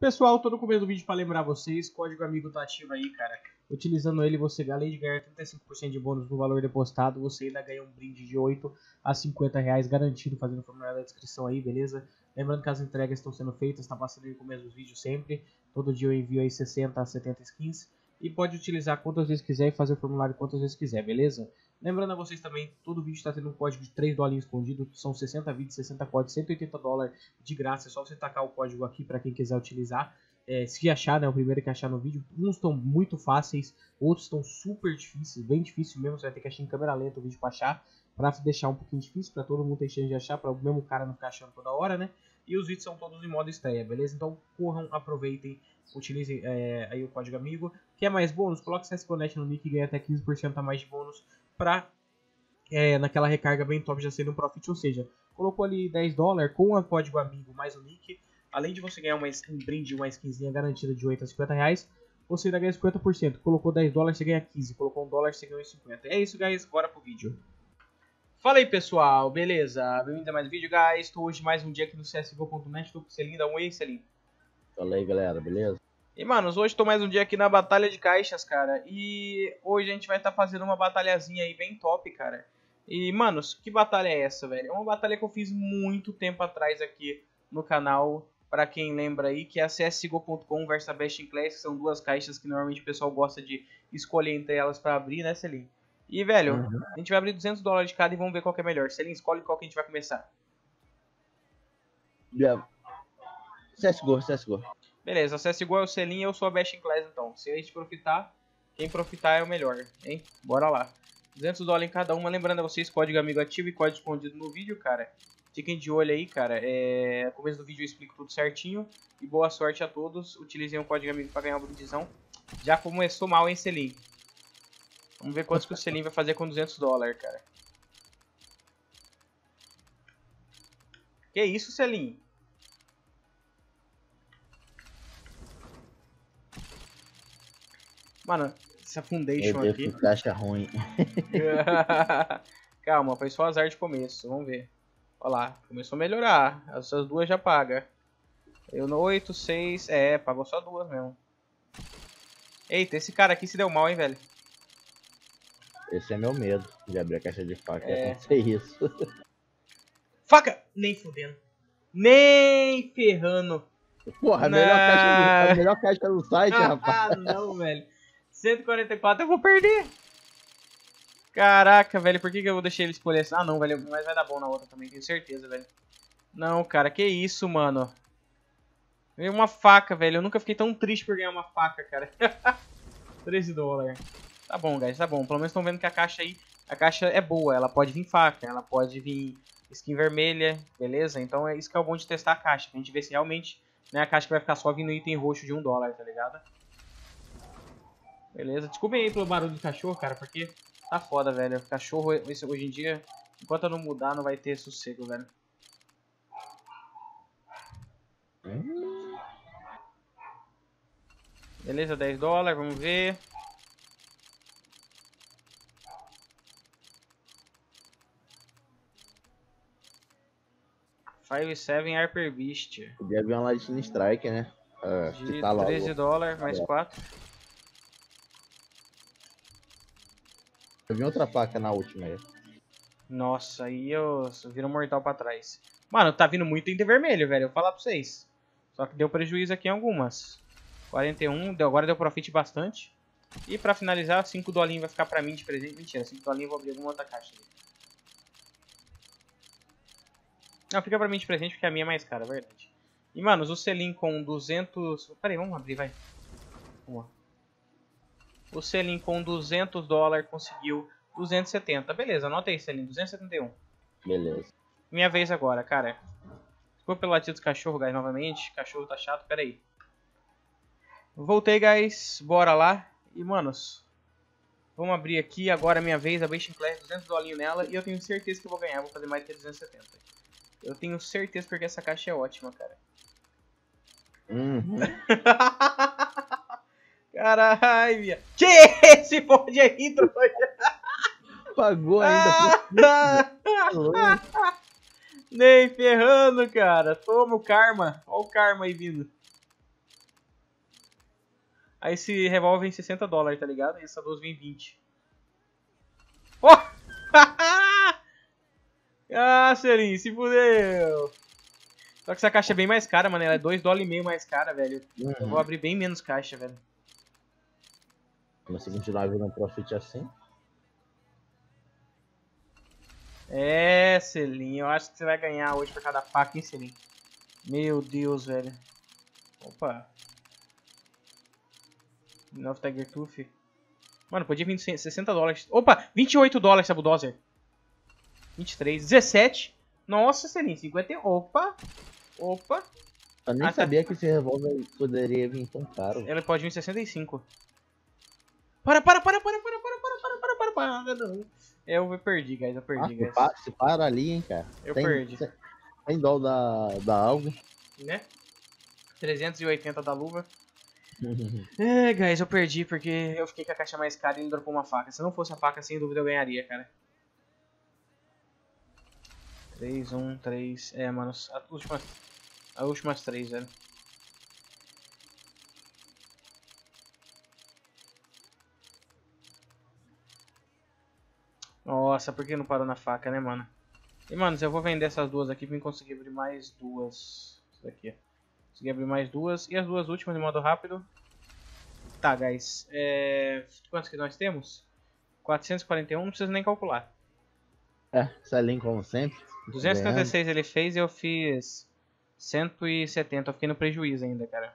Pessoal, tô no começo do vídeo para lembrar vocês, código amigo tá ativo aí, cara. Utilizando ele, você, além de ganhar 35% de bônus no valor depositado, você ainda ganha um brinde de 8 a 50 reais garantido, fazendo o formulário da descrição aí, beleza? Lembrando que as entregas estão sendo feitas, tá passando aí com o mesmo vídeo sempre. Todo dia eu envio aí 60 a 70 skins. E pode utilizar quantas vezes quiser e fazer o formulário quantas vezes quiser, beleza? Lembrando a vocês também, todo vídeo está tendo um código de $3 escondido, são 60 vídeos, 60 códigos, $180 de graça, é só você tacar o código aqui para quem quiser utilizar, se achar, né, o primeiro que achar no vídeo. Uns estão muito fáceis, outros estão super difíceis, bem difícil mesmo, você vai ter que achar em câmera lenta o vídeo para achar, para deixar um pouquinho difícil, para todo mundo ter chance de achar, para o mesmo cara não ficar achando toda hora, né? E os vídeos são todos em modo estreia, beleza? Então corram, aproveitem, utilizem aí o código amigo. Quer mais bônus? Coloque CSGO.net no nick e ganha até 15% a mais de bônus pra, naquela recarga bem top, já sendo um profit. Ou seja, colocou ali $10 com o código amigo mais o nick. Além de você ganhar uma skin brinde, uma skinzinha garantida de 8 a 50 reais, você ainda ganha 50%. Colocou $10, você ganha 15. Colocou $1, você ganha 50. É isso, guys. Bora pro vídeo. Fala aí, pessoal, beleza? Bem-vindo a mais um vídeo, guys. Estou hoje mais um dia aqui no CSGO.net. Estou com o Celinho, dá um oi, Celinho. Fala aí, galera, beleza? E, manos, hoje estou mais um dia aqui na Batalha de Caixas, cara. E hoje a gente vai estar fazendo uma batalhazinha aí bem top, cara. E, manos, que batalha é essa, velho? É uma batalha que eu fiz muito tempo atrás aqui no canal, pra quem lembra aí, que é a CSGO.com versus a Best in Class, que são duas caixas que normalmente o pessoal gosta de escolher entre elas pra abrir, né, Celinho? E, velho, a gente vai abrir $200 de cada e vamos ver qual que é melhor. Celinho, escolhe qual que a gente vai começar. Yeah. CSGO. Beleza, CSGO é o Celinho e eu sou a Best in Class, então. Se a gente profitar, quem profitar é o melhor, hein? Bora lá. $200 em cada uma. Lembrando a vocês, código amigo ativo e código escondido no vídeo, cara. Fiquem de olho aí, cara. No começo do vídeo eu explico tudo certinho. E boa sorte a todos. Utilizem o código amigo pra ganhar o brindizão. Já começou mal, hein, Celinho? Vamos ver quantos que o Celinho vai fazer com $200, cara. Que isso, Celinho? Mano, essa foundation aqui... Meu Deus, que caixa ruim. Calma, foi só azar de começo. Vamos ver. Olha lá, começou a melhorar. Essas duas já pagam. Eu no 8, 6... pagou só duas mesmo. Eita, esse cara aqui se deu mal, hein, velho? Esse é meu medo, de abrir a caixa de faca e acontecer isso. Faca! Nem fudendo. Nem ferrando. Porra, a melhor caixa do site, rapaz. Ah, não, velho. 144 eu vou perder. Caraca, velho, por que eu deixei ele escolher essa? Ah, não, velho, mas vai dar bom na outra também, tenho certeza, velho. Não, cara, que isso, mano. Veio uma faca, velho. Eu nunca fiquei tão triste por ganhar uma faca, cara. $13. Tá bom, guys, tá bom. Pelo menos estão vendo que a caixa aí, a caixa é boa. Ela pode vir faca, ela pode vir skin vermelha, beleza? Então é isso que é o bom de testar a caixa, pra gente ver se realmente, né, a caixa que vai ficar só vindo item roxo de $1, tá ligado? Beleza, desculpem aí pelo barulho do cachorro, cara, porque tá foda, velho. Cachorro hoje em dia, enquanto eu não mudar, não vai ter sossego, velho. Beleza, $10, vamos ver. Five Seven Hyper Beast. Podia vir uma Lightning Strike, né? De tá $13 mais 4. Eu vi outra faca na última aí. Nossa, aí eu viro um mortal pra trás. Mano, tá vindo muito item vermelho, velho. Eu vou falar pra vocês. Só que deu prejuízo aqui em algumas. 41, agora deu profit bastante. E pra finalizar, $5 vai ficar pra mim de presente. Mentira, $5 eu vou abrir alguma outra caixa ali. Não, fica pra mim de presente porque a minha é mais cara, é verdade. E, mano, o Celinho com 200... Pera aí, vamos abrir, vai. Vamos lá. O Celinho com $200 conseguiu 270. Beleza, anota aí, Celinho. 271. Beleza. Minha vez agora, cara. Desculpa pelo latido do cachorro, guys, novamente. Cachorro tá chato, pera aí. Voltei, guys. Bora lá. E, manos... Vamos abrir aqui agora a minha vez, a Best in Class, $200 nela. E eu tenho certeza que eu vou ganhar. Vou fazer mais que 270. Eu tenho certeza porque essa caixa é ótima, cara. Caralho, minha. Que esse bonde aí, trouxa? Pagou ainda. Nem ferrando, cara. Toma o karma. Olha o karma aí vindo. Aí esse revólver vem $60, tá ligado? E essa 12 vem 20. Oh! Ah, Serinho, se fudeu. Só que essa caixa é bem mais cara, mano. Ela é $2,5 mais cara, velho. Uhum. Eu vou abrir bem menos caixa, velho. Mas se continuar virando profit assim... É, Selinho, eu acho que você vai ganhar hoje por cada faca, hein, Selinho? Meu Deus, velho. Opa. De novo, Tiger Tooth. Mano, podia vir $60. Opa, $28 essa Bulldozer. 23, 17. Nossa, Selinho, 50. Opa. Opa. Eu nem sabia que esse revólver poderia vir tão caro. Ela pode vir 65. Para. Eu perdi, guys, eu perdi, guys. Se para ali, hein, cara. Eu perdi. Tem dó da alga. Né? 380 da luva. É, guys, eu perdi porque eu fiquei com a caixa mais cara e ele dropou uma faca. Se não fosse a faca, sem dúvida eu ganharia, cara. 3, 1, 3... É, mano, as últimas 3, velho. Nossa, por que não parou na faca, né, mano? E, mano, eu vou vender essas duas aqui pra conseguir abrir mais duas. Isso daqui, ó. Consegui abrir mais duas. E as duas últimas de modo rápido. Tá, guys. Quantos que nós temos? 441, não preciso nem calcular. É, Selinho, como sempre. 256 ele fez e eu fiz 170. Eu fiquei no prejuízo ainda, cara.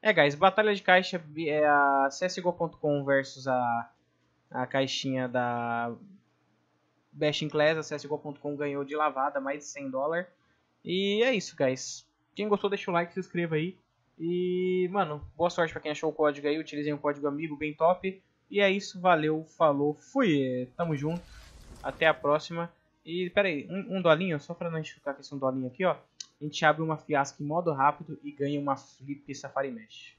É, guys. Batalha de caixa é a CSGO.com versus a caixinha da Best in Class, a CSGO.com ganhou de lavada, mais de $100. E é isso, guys. Quem gostou, deixa o like, se inscreva aí. E, mano, boa sorte pra quem achou o código aí. Utilizem o código amigo, bem top. E é isso, valeu, falou, fui. Tamo junto, até a próxima. E, pera aí, um $, só pra não enxugar com esse $1 aqui, ó. A gente abre uma fiasca em modo rápido e ganha uma flip safari mesh.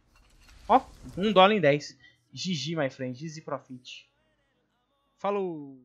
Ó, $1 em 10. GG, my friend, easy profit. Falou!